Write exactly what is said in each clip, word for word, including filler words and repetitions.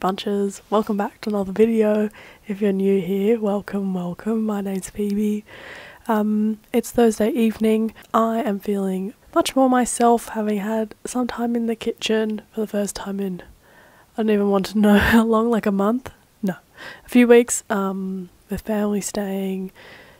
Bunches, welcome back to another video. If you're new here, welcome welcome my name's Phoebe. Um it's Thursday evening. I am feeling much more myself, having had some time in the kitchen for the first time in, I don't even want to know how long, like a month, no a few weeks, um with family staying.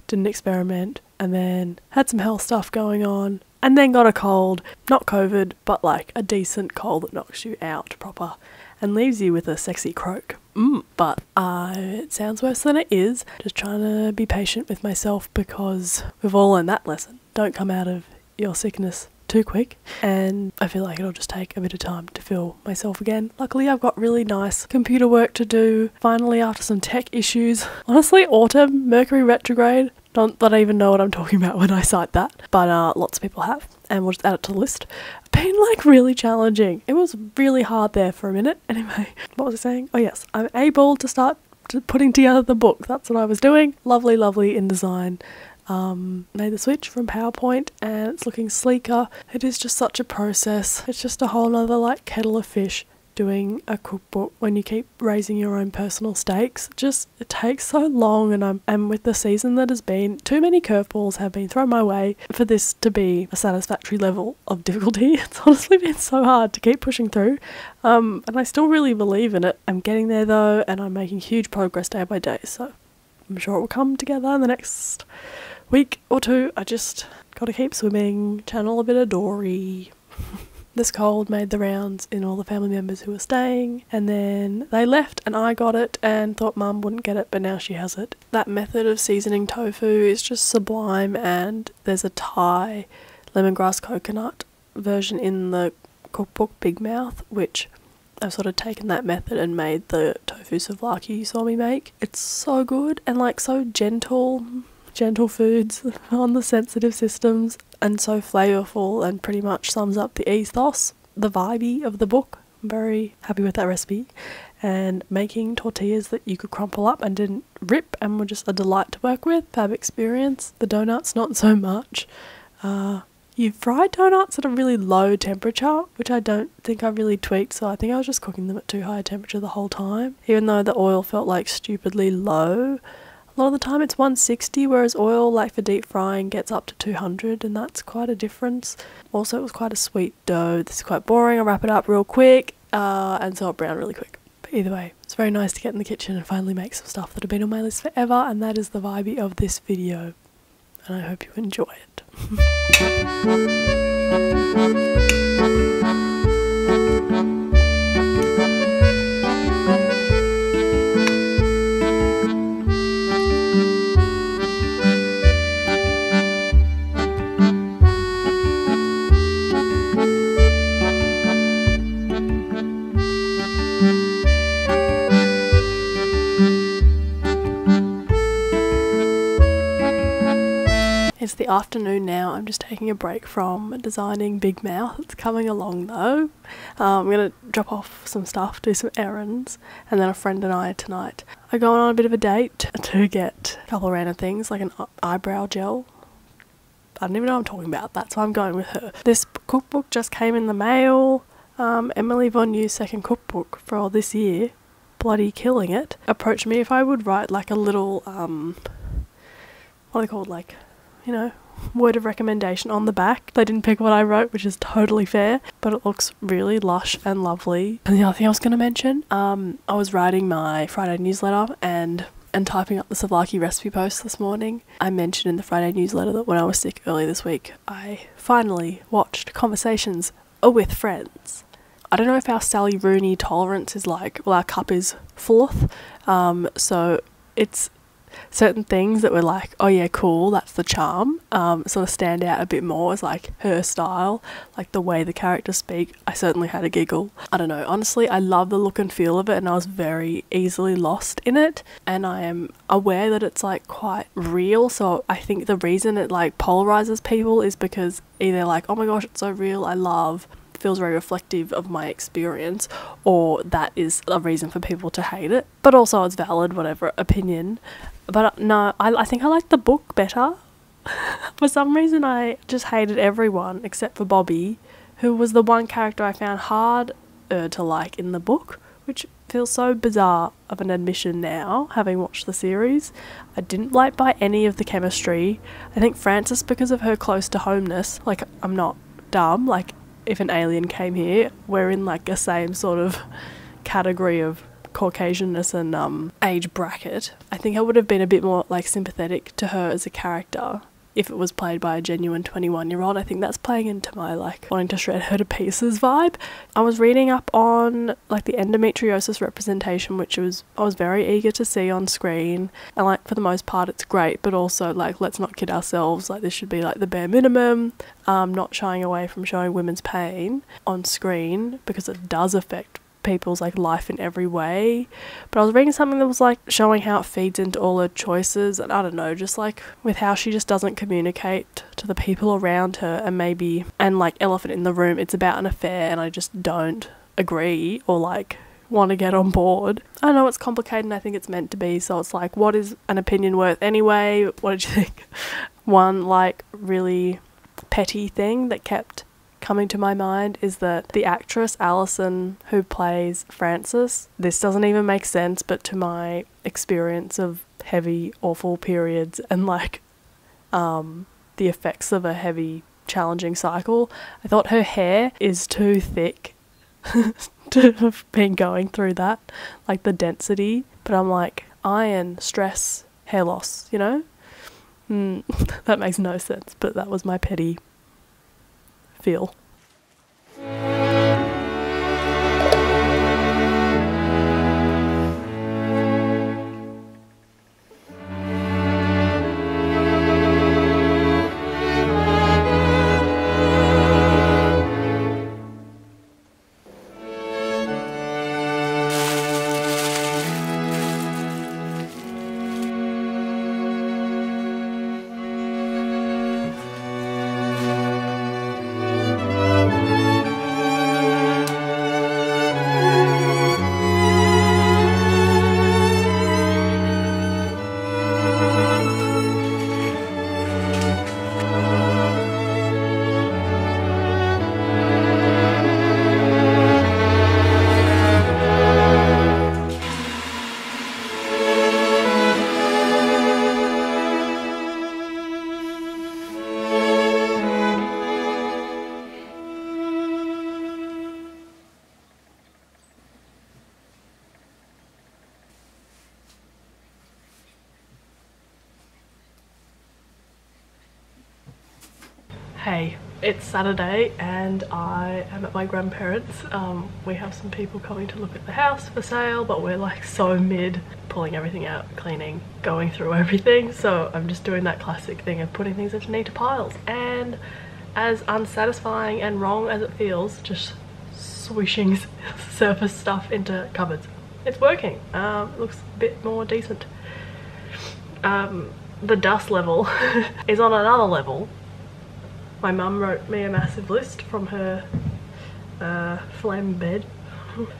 Did an experiment and then had some health stuff going on and then got a cold. Not COVID, but like a decent cold that knocks you out proper and leaves you with a sexy croak. Mm, but uh, it sounds worse than it is. Just trying to be patient with myself because we've all learned that lesson. Don't come out of your sickness too quick. And I feel like it'll just take a bit of time to feel myself again. Luckily, I've got really nice computer work to do. Finally, after some tech issues. Honestly, autumn, Mercury retrograde. Don't that I even know what I'm talking about when I cite that. But uh, lots of people have. And we'll just add it to the list. Been like really challenging. It was really hard there for a minute. Anyway, what was I saying? Oh yes, I'm able to start putting together the book. That's what I was doing. Lovely, lovely InDesign. Um, made the switch from PowerPoint and it's looking sleeker. It is just such a process. It's just a whole nother like kettle of fish doing a cookbook when you keep raising your own personal stakes. Just it takes so long, and I'm and with the season that has been, too many curveballs have been thrown my way for this to be a satisfactory level of difficulty. It's honestly been so hard to keep pushing through, um, and I still really believe in it. I'm getting there though, and I'm making huge progress day by day, so I'm sure it will come together in the next week or two. I just gotta keep swimming, channel a bit of Dory. This cold made the rounds in all the family members who were staying, and then they left and I got it and thought mum wouldn't get it, but now she has it. That method of seasoning tofu is just sublime, and there's a Thai lemongrass coconut version in the cookbook Big Mouth, which I've sort of taken that method and made the tofu souvlaki you saw me make. It's so good and like so gentle. Gentle foods on the sensitive systems, and so flavorful, and pretty much sums up the ethos, the vibe of the book. I'm very happy with that recipe, and making tortillas that you could crumple up and didn't rip and were just a delight to work with. Fab experience. The donuts not so much. Uh, you fry donuts at a really low temperature, which I don't think I really tweaked, so I think I was just cooking them at too high a temperature the whole time, even though the oil felt like stupidly low. A lot of the time it's one sixty, whereas oil, like for deep frying, gets up to two hundred, and that's quite a difference. Also, it was quite a sweet dough. This is quite boring. I'll wrap it up real quick, uh, and so I'll brown really quick. But either way, it's very nice to get in the kitchen and finally make some stuff that have been on my list forever, and that is the vibe of this video, and I hope you enjoy it. It's the afternoon now. I'm just taking a break from designing Big Mouth. It's coming along though. Um, I'm going to drop off some stuff, do some errands, and then a friend and I tonight are going on a bit of a date to get a couple of random things like an eyebrow gel. I don't even know what I'm talking about. That's why I'm going with her. This cookbook just came in the mail. Um, Emily Von Yu's second cookbook for this year. Bloody killing it. Approached me if I would write like a little, um, what are they called, like, you know, word of recommendation on the back. They didn't pick what I wrote, which is totally fair, but it looks really lush and lovely. And the other thing I was going to mention, um, I was writing my Friday newsletter and and typing up the souvlaki recipe post this morning. I mentioned in the Friday newsletter that when I was sick earlier this week, I finally watched Conversations with Friends. I don't know if our Sally Rooney tolerance is like, well, our cup is fulleth, um, so it's certain things that were like, oh yeah, cool, that's the charm, um, sort of stand out a bit more as like her style, like the way the characters speak. I certainly had a giggle. I don't know, honestly, I love the look and feel of it, and I was very easily lost in it, and I am aware that it's like quite real, so I think the reason it like polarizes people is because either like, oh my gosh, it's so real, I love, feels very reflective of my experience, or that is a reason for people to hate it, but also it's valid, whatever opinion. But no, I, I think I liked the book better. For some reason I just hated everyone except for Bobby, who was the one character I found harder to like in the book, which feels so bizarre of an admission now, having watched the series. I didn't like by any of the chemistry. I think Frances, because of her close to homeness, like, I'm not dumb, like, if an alien came here, we're in like the same sort of category of Caucasianness and um, age bracket. I think I would have been a bit more like sympathetic to her as a character if it was played by a genuine twenty-one year old. I think that's playing into my like wanting to shred her to pieces vibe. I was reading up on like the endometriosis representation, which was I was very eager to see on screen, and like for the most part it's great, but also like, let's not kid ourselves, like this should be like the bare minimum. Um, not shying away from showing women's pain on screen because it does affect people's like life in every way. But I was reading something that was like showing how it feeds into all her choices, and I don't know, just like with how she just doesn't communicate to the people around her, and maybe, and like elephant in the room, it's about an affair, and I just don't agree or like want to get on board. I know it's complicated and I think it's meant to be, so it's like, what is an opinion worth anyway? What did you think? One like really petty thing that kept coming to my mind is that the actress Allison, who plays Frances, this doesn't even make sense, but to my experience of heavy, awful periods and like um, the effects of a heavy, challenging cycle, I thought her hair is too thick to have been going through that, like the density. But I'm like, iron, stress, hair loss, you know? Mm, that makes no sense, but that was my petty feel. Hey, it's Saturday and I am at my grandparents'. Um, we have some people coming to look at the house for sale, but we're like so mid pulling everything out, cleaning, going through everything. So I'm just doing that classic thing of putting things into neater piles. And as unsatisfying and wrong as it feels, just swishing surface stuff into cupboards. It's working. Um, looks a bit more decent. Um, the dust level is on another level. My mum wrote me a massive list from her uh, phlegm bed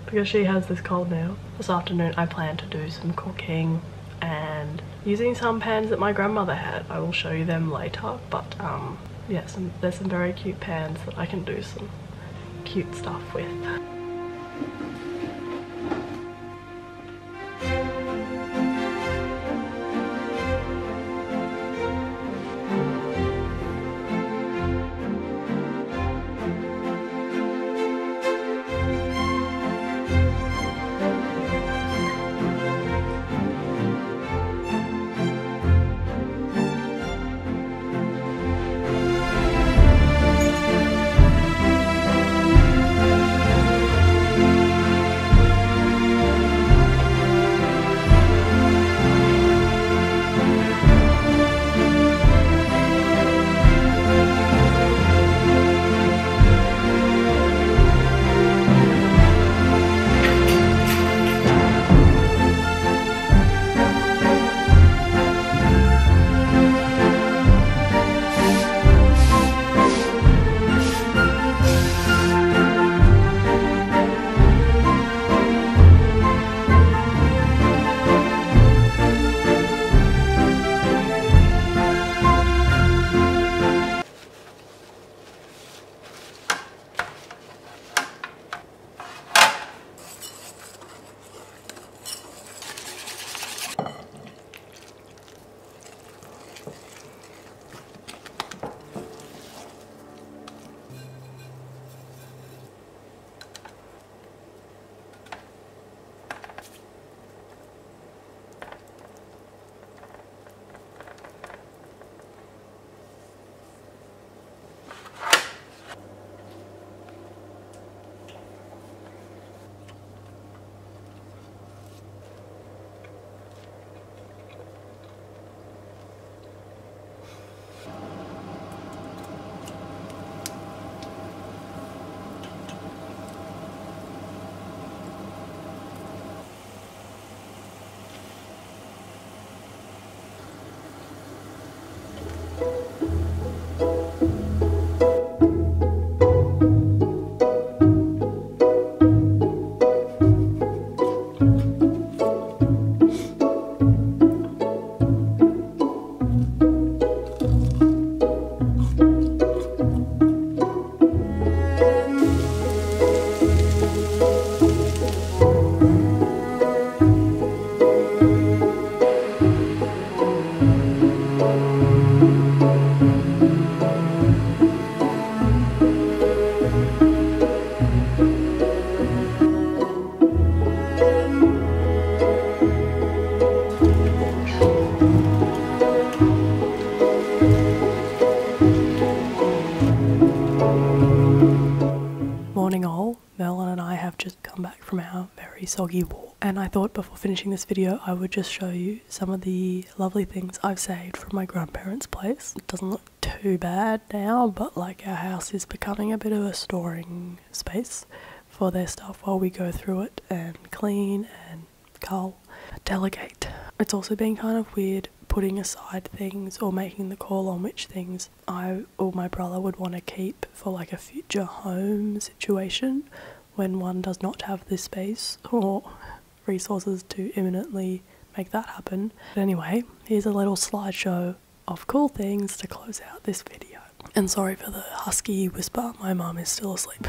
because she has this cold now. This afternoon I plan to do some cooking and using some pans that my grandmother had. I will show you them later, but um, yeah, some, there's some very cute pans that I can do some cute stuff with. Soggy wall, and I thought before finishing this video I would just show you some of the lovely things I've saved from my grandparents' place. It doesn't look too bad now, but like our house is becoming a bit of a storing space for their stuff while we go through it and clean and cull, delegate. It's also been kind of weird putting aside things or making the call on which things I or my brother would want to keep for like a future home situation, when one does not have the space or resources to imminently make that happen. But anyway, here's a little slideshow of cool things to close out this video. And sorry for the husky whisper, my mum is still asleep.